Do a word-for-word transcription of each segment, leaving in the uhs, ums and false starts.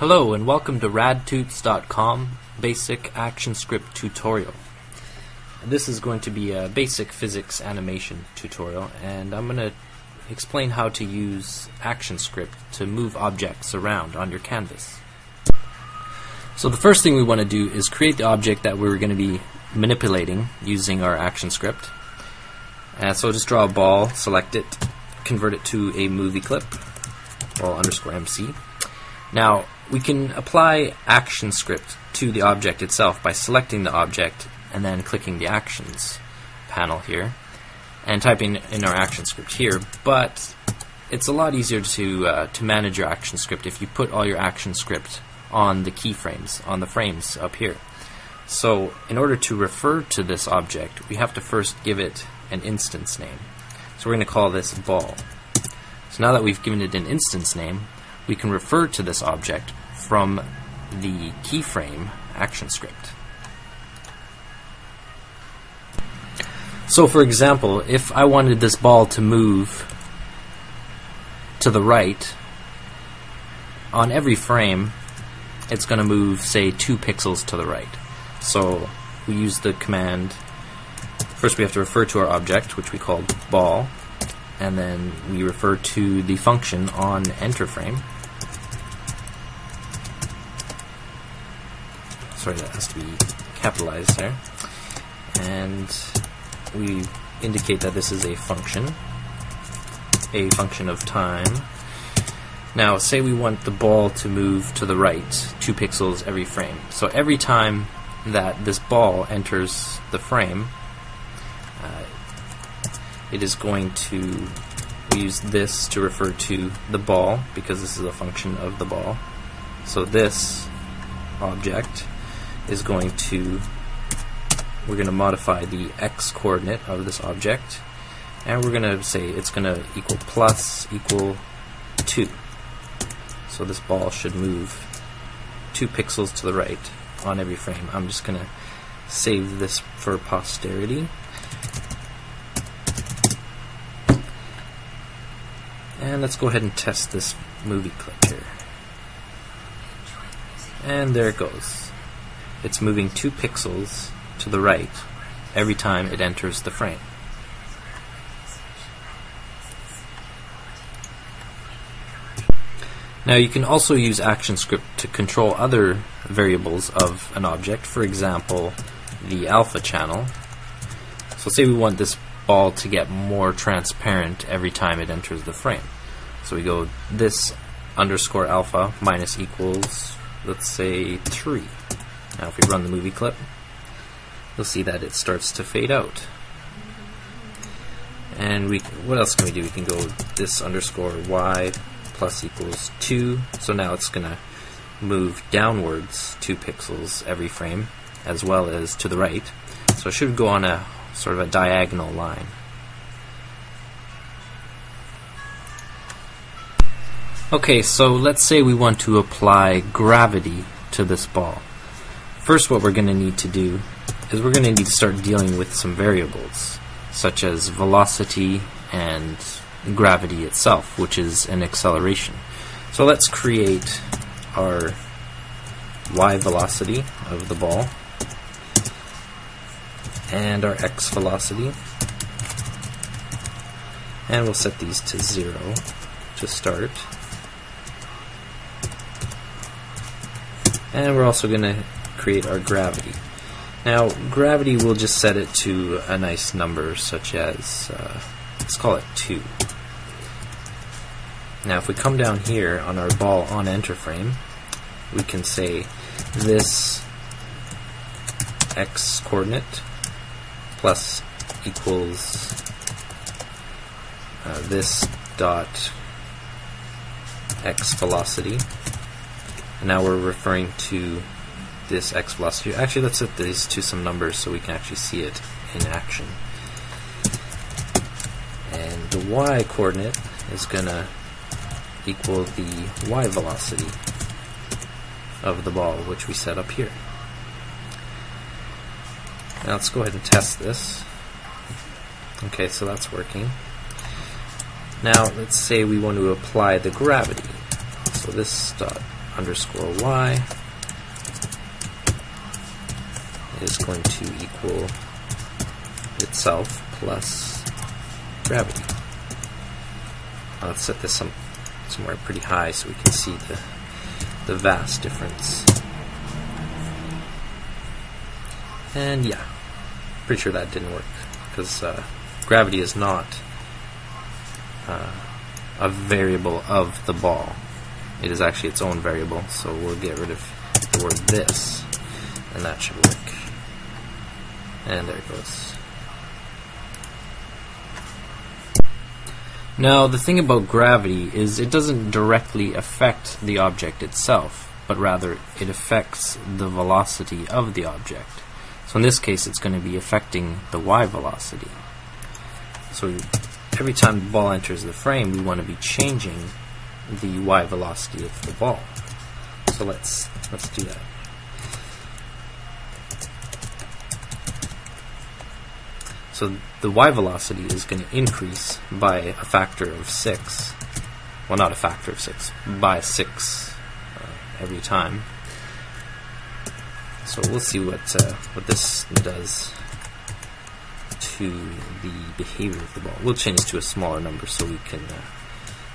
Hello and welcome to rad tuts dot com basic action script tutorial. This is going to be a basic physics animation tutorial, and I'm going to explain how to use ActionScript to move objects around on your canvas. So the first thing we want to do is create the object that we're going to be manipulating using our ActionScript. Uh, so just draw a ball, select it, convert it to a movie clip, ball underscore M C. Now we can apply ActionScript to the object itself by selecting the object and then clicking the Actions panel here and typing in our ActionScript here, but it's a lot easier to uh, to manage your ActionScript if you put all your ActionScript on the keyframes, on the frames up here. So in order to refer to this object, we have to first give it an instance name. So we're going to call this ball. So now that we've given it an instance name, we can refer to this object from the keyframe ActionScript. So for example, if I wanted this ball to move to the right, on every frame it's going to move, say, two pixels to the right. So we use the command, first we have to refer to our object, which we called ball, and then we refer to the function on enter frame. Sorry, that has to be capitalized there. And we indicate that this is a function, a function of time. Now, say we want the ball to move to the right two pixels every frame. So every time that this ball enters the frame, uh, it is going to use this to refer to the ball, because this is a function of the ball. So this object is going to, we're going to modify the x coordinate of this object, and we're going to say it's going to equal plus equal two. So this ball should move two pixels to the right on every frame. I'm just going to save this for posterity. And let's go ahead and test this movie clip here. And there it goes. It's moving two pixels to the right every time it enters the frame. Now you can also use ActionScript to control other variables of an object, for example the alpha channel. So say we want this ball to get more transparent every time it enters the frame. So we go this underscore alpha minus equals, let's say, three. Now if we run the movie clip, you'll see that it starts to fade out. And we, what else can we do? We can go this underscore y plus equals two. So now it's going to move downwards two pixels every frame, as well as to the right. So it should go on a sort of a diagonal line. Okay, so let's say we want to apply gravity to this ball. First, what we're going to need to do is we're going to need to start dealing with some variables, such as velocity and gravity itself, which is an acceleration. So let's create our y velocity of the ball and our x velocity, and we'll set these to zero to start. And we're also going to create our gravity. Now gravity, we'll just set it to a nice number, such as uh, let's call it two. Now if we come down here on our ball on enter frame, we can say this x coordinate plus equals uh, this dot x velocity, and now we're referring to this x velocity. Actually, let's set these to some numbers so we can actually see it in action. And the y coordinate is going to equal the y velocity of the ball, which we set up here. Now let's go ahead and test this. Okay, so that's working. Now let's say we want to apply the gravity. So this dot underscore y is going to equal itself plus gravity. Now let's set this some, somewhere pretty high so we can see the, the vast difference. And yeah, pretty sure that didn't work because uh, gravity is not uh, a variable of the ball. It is actually its own variable, so we'll get rid of the word this, and that should work. And there it goes. Now, the thing about gravity is it doesn't directly affect the object itself, but rather it affects the velocity of the object. So in this case, it's going to be affecting the y velocity. So every time the ball enters the frame, we want to be changing the y velocity of the ball. So let's let's do that. So the y velocity is going to increase by a factor of six. Well, not a factor of six, by six uh, every time. So we'll see what uh, what this does to the behavior of the ball. We'll change this to a smaller number so we can uh,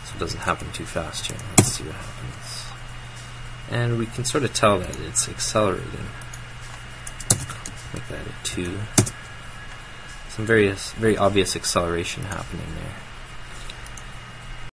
so it doesn't happen too fast here. Let's see what happens. And we can sort of tell that it's accelerating. Make that a two. Some various very obvious acceleration happening there.